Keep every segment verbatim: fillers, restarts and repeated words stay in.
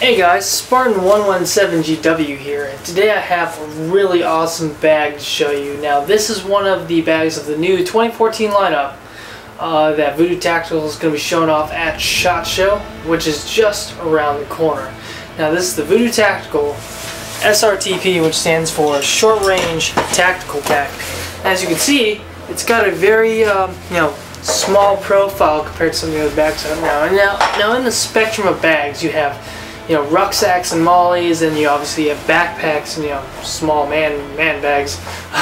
Hey guys, Spartan one seventeen G W here, and today I have a really awesome bag to show you. Now this is one of the bags of the new twenty fourteen lineup uh, that Voodoo Tactical is going to be showing off at SHOT Show, which is just around the corner. Now this is the Voodoo Tactical S R T P, which stands for Short Range Tactical Pack. As you can see, it's got a very um, you know, small profile compared to some of the other bags I have now. And now, now in the spectrum of bags, you have you know, rucksacks and mollies, and you obviously have backpacks and, you know, small man man bags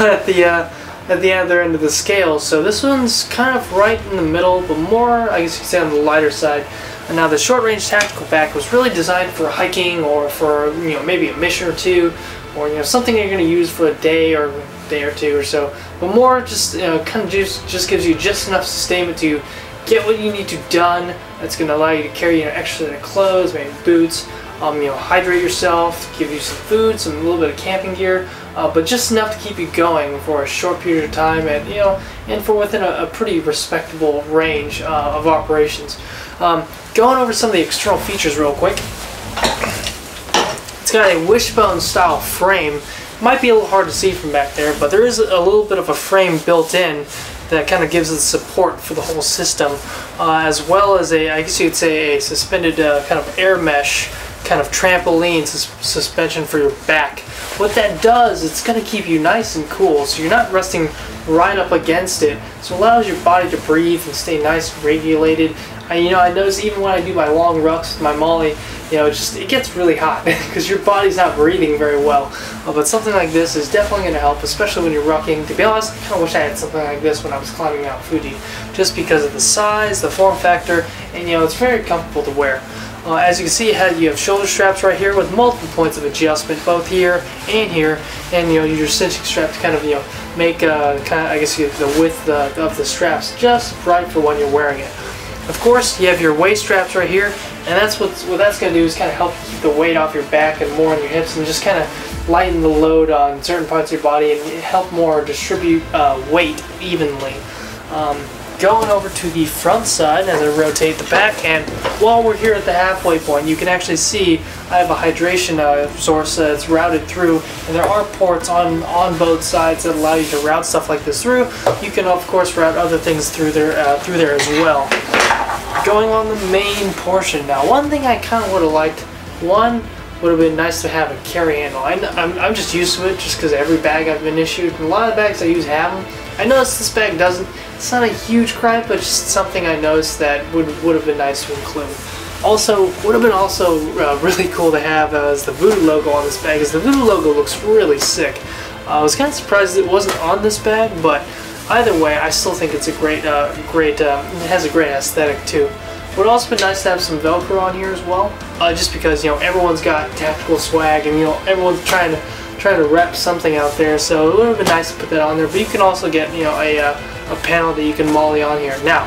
at the uh, at the other end of the scale. So this one's kind of right in the middle, but more, I guess you could say, on the lighter side. And now the short-range tactical pack was really designed for hiking or for, you know, maybe a mission or two, or, you know, something you're going to use for a day or a day or two or so. But more just, you know, kind of just, just gives you just enough sustainment to get what you need to done. That's going to allow you to carry, you know, extra clothes, maybe boots, um, you know, hydrate yourself, give you some food, some a little bit of camping gear, uh, but just enough to keep you going for a short period of time, and you know, and for within a, a pretty respectable range uh, of operations. Um, going over some of the external features real quick. It's got a wishbone style frame. Might be a little hard to see from back there, but there is a little bit of a frame built in that kind of gives it support for the whole system, uh, as well as a, I guess you could say, a suspended uh, kind of air mesh, kind of trampoline sus suspension for your back. What that does, it's going to keep you nice and cool, so you're not resting right up against it, so it allows your body to breathe and stay nice and regulated. I, you know, I notice even when I do my long rucks with my Molly, you know, it just it gets really hot because your body's not breathing very well. Uh, but something like this is definitely going to help, especially when you're rucking. To be honest, I kind of wish I had something like this when I was climbing Mount Fuji, just because of the size, the form factor, and you know, it's very comfortable to wear. Uh, as you can see, you have shoulder straps right here with multiple points of adjustment, both here and here, and you know, your cinching strap to kind of, you know, make uh, kind of, I guess, the width uh, of the straps just right for when you're wearing it. Of course, you have your waist straps right here, and that's what's, what that's going to do is kind of help keep the weight off your back and more on your hips, and just kind of lighten the load on certain parts of your body and help more distribute uh, weight evenly. Um, Going over to the front side as I rotate the back, and while we're here at the halfway point, you can actually see I have a hydration uh, source that's routed through, and there are ports on, on both sides that allow you to route stuff like this through. You can of course route other things through there, uh, through there as well. Going on the main portion now, one thing I kind of would have liked, one, would have been nice to have a carry handle. I, I'm, I'm just used to it just because every bag I've been issued, and a lot of the bags I use have them. I noticed this bag doesn't. It's not a huge gripe, but just something I noticed that would would have been nice to include. Also, would have been also uh, really cool to have uh, is the Voodoo logo on this bag, because the Voodoo logo looks really sick. Uh, I was kind of surprised it wasn't on this bag, but either way, I still think it's a great, uh, great. Uh, it has a great aesthetic too. Would also been nice to have some Velcro on here as well, uh, just because you know everyone's got tactical swag, and you know everyone's trying to. trying to rep something out there, so it would have been nice to put that on there. But you can also get, you know, a, uh, a panel that you can Molly on here. Now,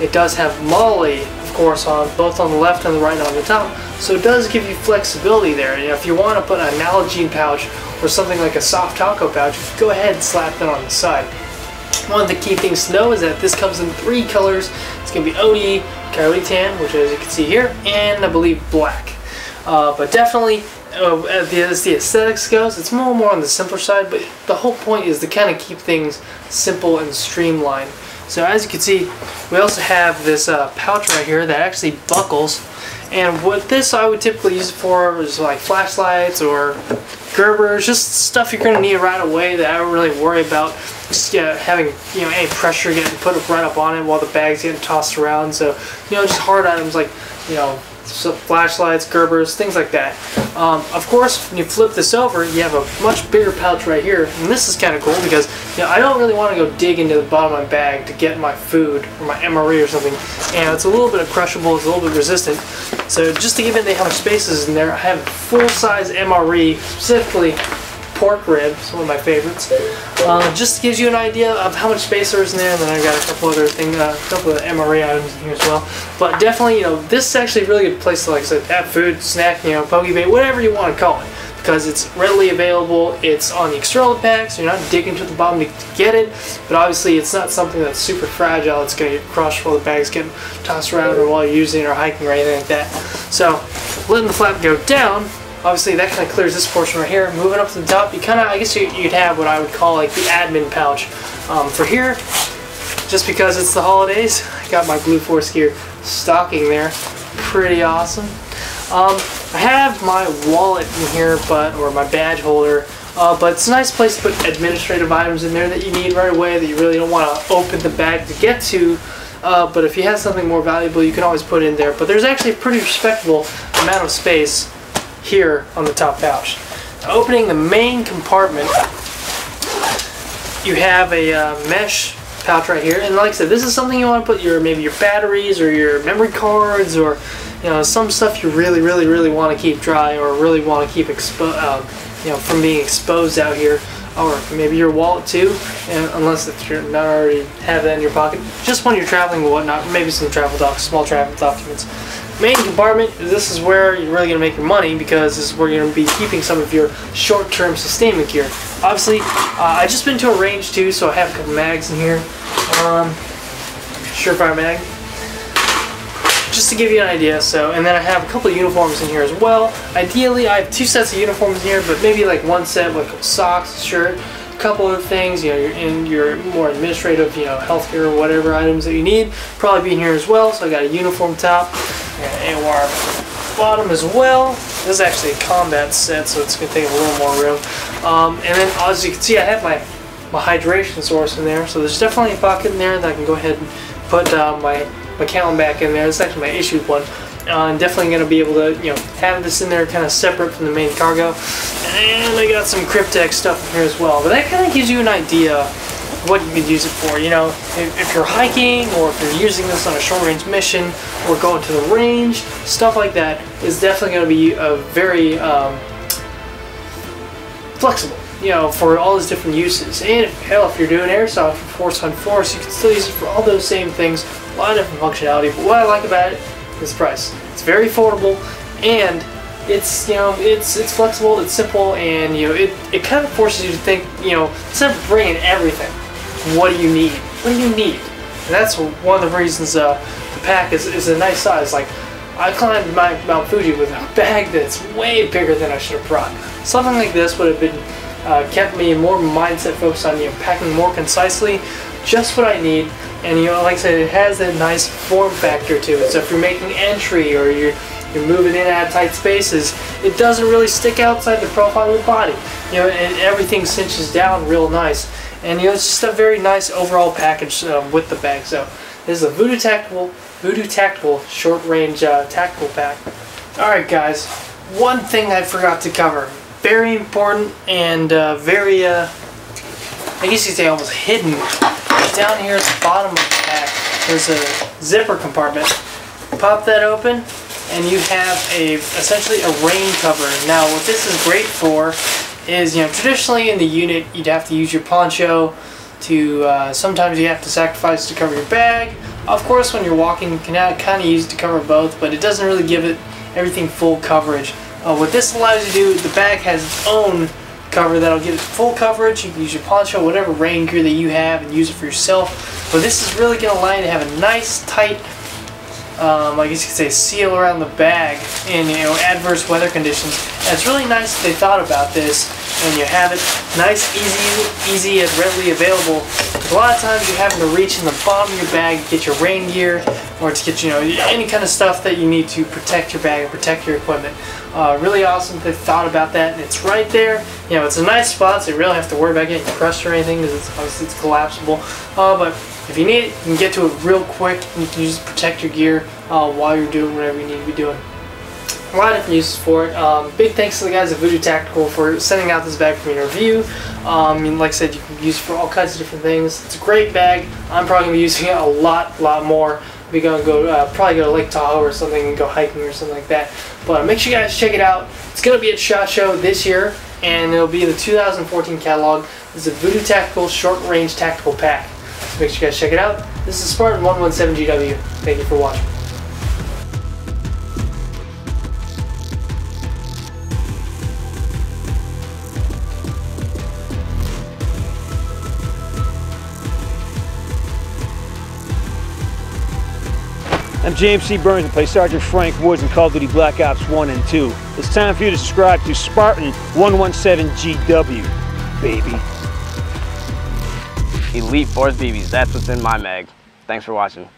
it does have Molly, of course, on both on the left and the right and on the top, so it does give you flexibility there. You know, if you want to put a Nalgene pouch or something like a soft taco pouch, go ahead and slap that on the side. One of the key things to know is that this comes in three colors. It's going to be O D, Coyote Tan, which as you can see here, and I believe black. Uh, but definitely, Uh, as the aesthetics goes, it's more and more on the simpler side, but the whole point is to kind of keep things simple and streamlined. So as you can see, we also have this uh, pouch right here that actually buckles, and what this I would typically use it for is like flashlights or Gerbers, just stuff you're going to need right away that I don't really worry about just you know, having you know any pressure getting put right up on it while the bag's getting tossed around. So you know, just hard items like you know So flashlights, Gerbers, things like that. Um, of course, when you flip this over, you have a much bigger pouch right here, and this is kind of cool because you know, I don't really want to go dig into the bottom of my bag to get my food or my M R E or something, and it's a little bit of crushable, it's a little bit resistant. So just to give it how much space is in there, I have full-size M R E, specifically pork ribs, one of my favorites. Uh, just gives you an idea of how much space there is in there, and then I've got a couple other things, a uh, couple of M R E items in here as well. But definitely, you know, this is actually a really good place to, like I said, have food, snack, you know, pokey bait, whatever you want to call it. because it's readily available. It's on the external pack, so you're not digging to the bottom to get it, but obviously it's not something that's super fragile. It's going to get crushed while the bag's getting tossed around or while you're using it or hiking or anything like that. So letting the flap go down, obviously that kind of clears this portion right here. Moving up to the top, you kind of, I guess you, you'd have what I would call like the admin pouch um, for here. Just because it's the holidays, I got my Blue Force Gear stocking there. Pretty awesome. Um, I have my wallet in here, but or my badge holder, uh, but it's a nice place to put administrative items in there that you need right away that you really don't want to open the bag to get to. Uh, but if you have something more valuable, you can always put it in there. But there's actually a pretty respectable amount of space here on the top pouch. Now, opening the main compartment, you have a uh, mesh pouch right here, and like I said, this is something you want to put your maybe your batteries or your memory cards or, you know, some stuff you really really really want to keep dry or really want to keep expo uh, you know, from being exposed out here, or maybe your wallet too, and unless if you're not already have that in your pocket, just when you're traveling and whatnot, maybe some travel docs, small travel documents. Main compartment, this is where you're really going to make your money, because this is where you're going to be keeping some of your short-term sustainment gear. Obviously, uh, I've just been to a range too, so I have a couple mags in here. Um, Surefire mag. Just to give you an idea, so, and then I have a couple of uniforms in here as well. Ideally, I have two sets of uniforms in here, but maybe like one set with socks, shirt, a couple of things, you know, you're in your more administrative, you know, healthcare or whatever items that you need, probably be in here as well. So I got a uniform top. And A O R bottom as well. This is actually a combat set, so it's going to take a little more room. Um, and then, as you can see, I have my, my hydration source in there. So there's definitely a pocket in there that I can go ahead and put uh, my McCallum back in there. It's actually my issued one. Uh, I'm definitely going to be able to, you know, have this in there kind of separate from the main cargo. And I got some cryptex stuff in here as well. But that kind of gives you an idea what you could use it for. You know, if, if you're hiking, or if you're using this on a short-range mission, or going to the range, stuff like that is definitely going to be a very um, flexible, you know, for all these different uses. And if, hell, if you're doing airsoft, force on force, you can still use it for all those same things, a lot of different functionality. But what I like about it is the price. It's very affordable, and it's, you know, it's it's flexible, it's simple, and, you know, it, it kind of forces you to think, you know, instead of bringing everything, what do you need? What do you need? And that's one of the reasons uh, the pack is, is a nice size. Like, I climbed my Mount Fuji with a bag that's way bigger than I should have brought. Something like this would have been uh, kept me more mindset focused on, you know, packing more concisely, just what I need. And, you know, like I said, it has that nice form factor to it. So if you're making entry, or you're you're moving in and out of tight spaces, it doesn't really stick outside the profile of the body. You know, and everything cinches down real nice. And, you know, it's just a very nice overall package um, with the bag. So this is a Voodoo Tactical, Voodoo Tactical short range uh, tactical pack. All right, guys. One thing I forgot to cover, very important and uh, very, uh, I guess you'd say almost hidden. Down here at the bottom of the pack, there's a zipper compartment. Pop that open, and you have a essentially a rain cover. Now, what this is great for is, you know, traditionally in the unit you'd have to use your poncho to uh, sometimes you have to sacrifice to cover your bag. Of course, when you're walking, you can kind of use it to cover both, but it doesn't really give it everything full coverage. Uh, what this allows you to do, the bag has its own cover that'll give it full coverage. You can use your poncho, whatever rain gear that you have, and use it for yourself. But this is really going to allow you to have a nice tight, Um, I guess you could say, seal around the bag in, you know, adverse weather conditions. And it's really nice that they thought about this, and you have it nice, easy, easy, and readily available. A lot of times you're having to reach in the bottom of your bag to get your rain gear, or to get, you know, any kind of stuff that you need to protect your bag and protect your equipment. Uh, really awesome that they thought about that, and it's right there. You know, it's a nice spot, so you really don't have to worry about getting crushed or anything, because it's, obviously it's collapsible. Uh, but if you need it, you can get to it real quick, and you can just protect your gear uh, while you're doing whatever you need to be doing. A lot of different uses for it. Um, big thanks to the guys at Voodoo Tactical for sending out this bag for me to review. Um, and like I said, you can use it for all kinds of different things. It's a great bag. I'm probably going to be using it a lot, lot more. We're going to go, uh, probably go to Lake Tahoe or something and go hiking or something like that. But make sure you guys check it out. It's going to be at SHOT Show this year, and it'll be in the two thousand fourteen catalog. It's a Voodoo Tactical Short Range Tactical Pack. So make sure you guys check it out. This is Spartan one seventeen G W. Thank you for watching. I'm James C. Burns and play Sergeant Frank Woods in Call of Duty Black Ops one and two. It's time for you to subscribe to Spartan one seventeen G W, baby. Elite Force B Bs, that's what's in my mag. Thanks for watching.